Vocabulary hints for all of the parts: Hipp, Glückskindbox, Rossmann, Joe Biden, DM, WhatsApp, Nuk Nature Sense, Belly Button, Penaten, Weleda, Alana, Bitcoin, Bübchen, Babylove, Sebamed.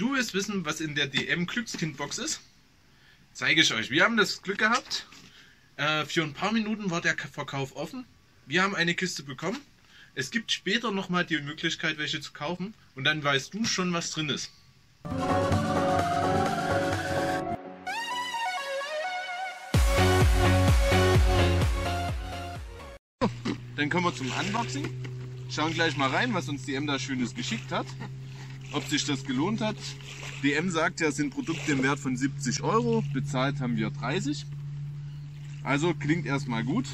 Du willst wissen, was in der DM Glückskindbox ist? Zeige ich euch. Wir haben das Glück gehabt. Für ein paar Minuten war der Verkauf offen. Wir haben eine Kiste bekommen. Es gibt später nochmal die Möglichkeit, welche zu kaufen. Und dann weißt du schon, was drin ist. Dann kommen wir zum Unboxing. Schauen gleich mal rein, was uns DM da Schönes geschickt hat. Ob sich das gelohnt hat. DM sagt ja, es sind Produkte im Wert von 70 Euro. Bezahlt haben wir 30. Also klingt erstmal gut.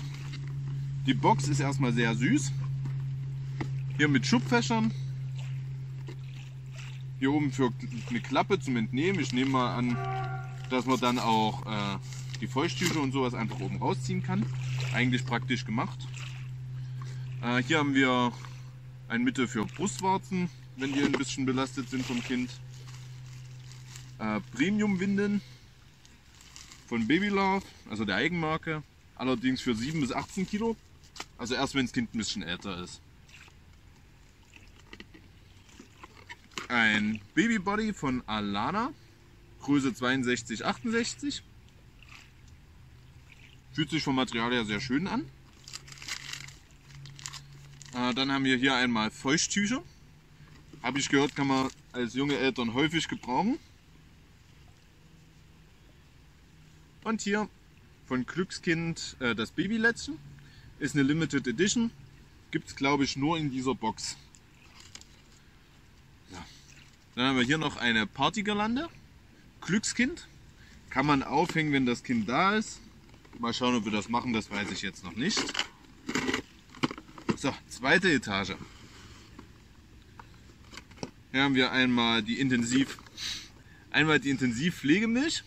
Die Box ist erstmal sehr süß. Hier mit Schubfächern. Hier oben für eine Klappe zum Entnehmen. Ich nehme mal an, dass man dann auch die Feuchttücher und sowas einfach oben rausziehen kann. Eigentlich praktisch gemacht. Hier haben wir ein Mittel für Brustwarzen, wenn die ein bisschen belastet sind vom Kind. Premium-Windeln von Babylove, also der Eigenmarke. Allerdings für 7 bis 18 Kilo. Also erst wenn das Kind ein bisschen älter ist. Ein Babybody von Alana, Größe 62, 68. Fühlt sich vom Material her sehr schön an. Dann haben wir hier einmal Feuchttücher. Habe ich gehört, kann man als junge Eltern häufig gebrauchen. Und hier von Glückskind das Babylätzchen. Ist eine Limited Edition. Gibt es, glaube ich, nur in dieser Box. Ja. Dann haben wir hier noch eine Partygirlande. Glückskind. Kann man aufhängen, wenn das Kind da ist. Mal schauen, ob wir das machen, das weiß ich jetzt noch nicht. So, zweite Etage. Hier haben wir einmal die Intensiv Pflegemilch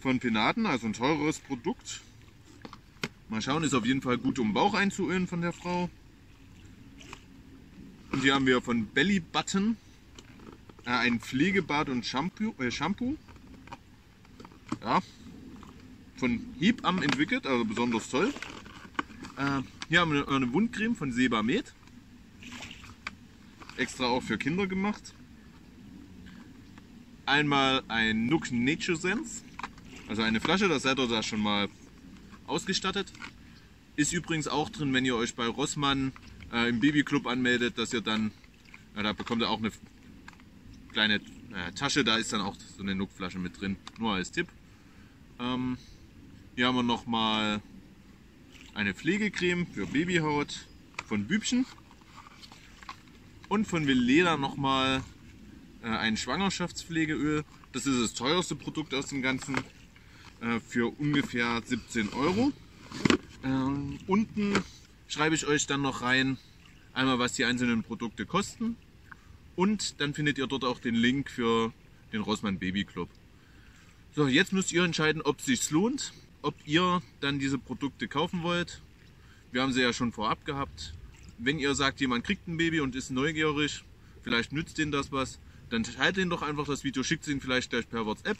von Penaten, also ein teureres Produkt. Mal schauen, ist auf jeden Fall gut, um Bauch einzuölen von der Frau. Und hier haben wir von Belly Button ein Pflegebad und Shampoo. Ja, von Hipp entwickelt, also besonders toll. Hier haben wir eine Wundcreme von Sebamed. Extra auch für Kinder gemacht. Einmal ein Nuk Nature Sense. Also eine Flasche, das seid ihr da schon mal ausgestattet. Ist übrigens auch drin, wenn ihr euch bei Rossmann im Babyclub anmeldet, dass ihr dann, da bekommt ihr auch eine kleine Tasche, da ist dann auch so eine Nuk-Flasche mit drin. Nur als Tipp. Hier haben wir nochmal eine Pflegecreme für Babyhaut von Bübchen. Und von Weleda nochmal ein Schwangerschaftspflegeöl. Das ist das teuerste Produkt aus dem Ganzen für ungefähr 17 Euro. Unten schreibe ich euch dann noch rein, einmal was die einzelnen Produkte kosten. Und dann findet ihr dort auch den Link für den Rossmann Baby Club. So, jetzt müsst ihr entscheiden, ob es sich lohnt, ob ihr dann diese Produkte kaufen wollt. Wir haben sie ja schon vorab gehabt. Wenn ihr sagt, jemand kriegt ein Baby und ist neugierig, vielleicht nützt denen das was, dann teilt denen doch einfach das Video, schickt es ihnen vielleicht gleich per WhatsApp